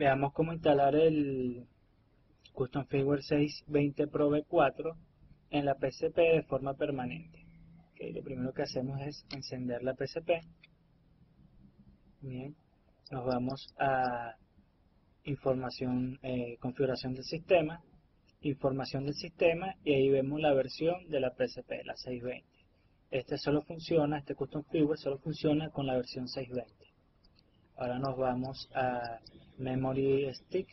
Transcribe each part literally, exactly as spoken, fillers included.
Veamos cómo instalar el Custom Firmware seis punto veinte Pro B cuatro en la P C P de forma permanente. Okay, lo primero que hacemos es encender la P C P. Bien, nos vamos a información, eh, configuración del sistema, información del sistema, y ahí vemos la versión de la P C P, la seis punto veinte. Este solo funciona, este Custom Firmware solo funciona con la versión seis punto veinte. Ahora nos vamos a Memory Stick.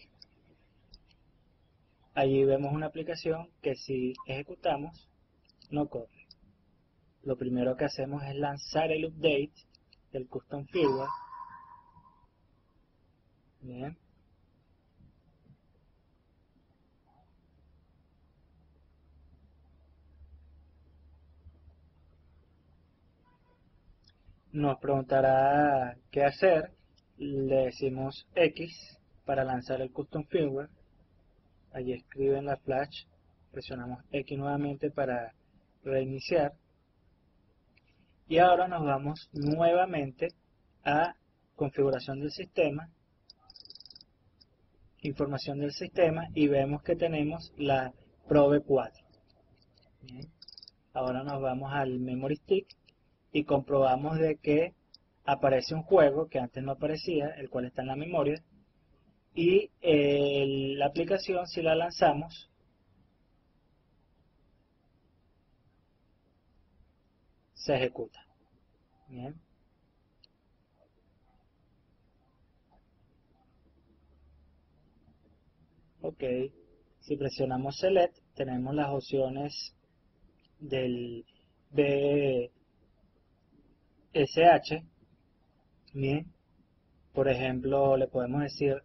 Allí vemos una aplicación que si ejecutamos no corre. Lo primero que hacemos es lanzar el update del Custom Firmware. Bien. Nos preguntará qué hacer, le decimos X para lanzar el Custom Firmware, allí escribe en la flash, presionamos X nuevamente para reiniciar, y ahora nos vamos nuevamente a configuración del sistema, información del sistema, y vemos que tenemos la Pro B cuatro. Bien. Ahora nos vamos al Memory Stick y comprobamos de que aparece un juego que antes no aparecía, el cual está en la memoria, y eh, la aplicación, si la lanzamos, se ejecuta. Bien. Ok, si presionamos Select tenemos las opciones del B S H, bien, por ejemplo le podemos decir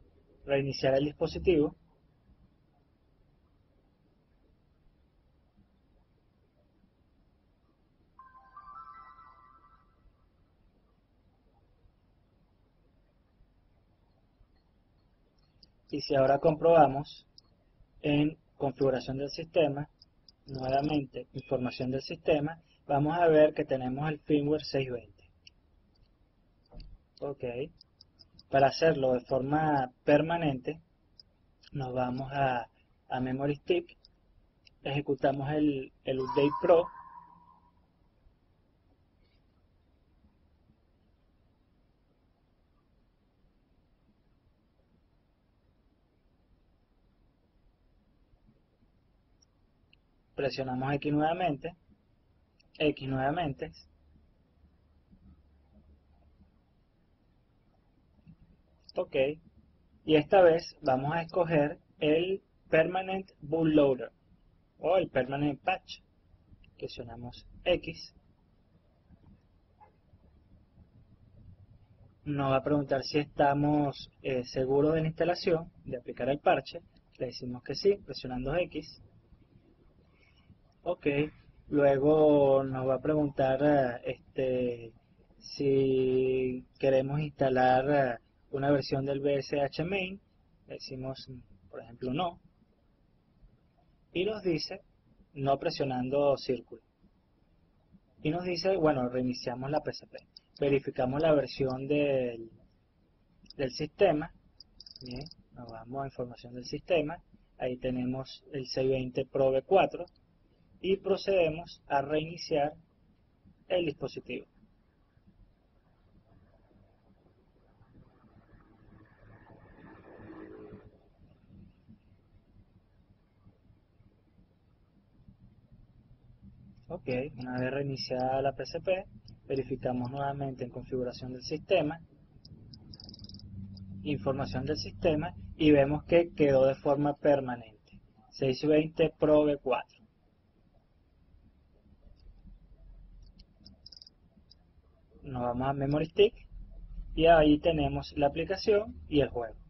reiniciar el dispositivo, y si ahora comprobamos en configuración del sistema, nuevamente información del sistema, vamos a ver que tenemos el firmware seis punto veinte. Ok, para hacerlo de forma permanente nos vamos a, a Memory Stick, ejecutamos el, el update Pro, presionamos X nuevamente, X nuevamente, ok, y esta vez vamos a escoger el Permanent Bootloader o el Permanent Patch, presionamos X, nos va a preguntar si estamos eh, seguros de la instalación, de aplicar el parche, le decimos que sí, presionando X, ok. Luego nos va a preguntar este, si queremos instalar una versión del B S H main, decimos por ejemplo no, y nos dice no presionando círculo, y nos dice bueno, reiniciamos la P C P, verificamos la versión del, del sistema. Bien, nos vamos a información del sistema, ahí tenemos el seis punto veinte Pro B cuatro, y procedemos a reiniciar el dispositivo. Ok, una vez reiniciada la P C P, verificamos nuevamente en configuración del sistema, información del sistema, y vemos que quedó de forma permanente, seis punto veinte Pro B cuatro. Nos vamos a Memory Stick y ahí tenemos la aplicación y el juego.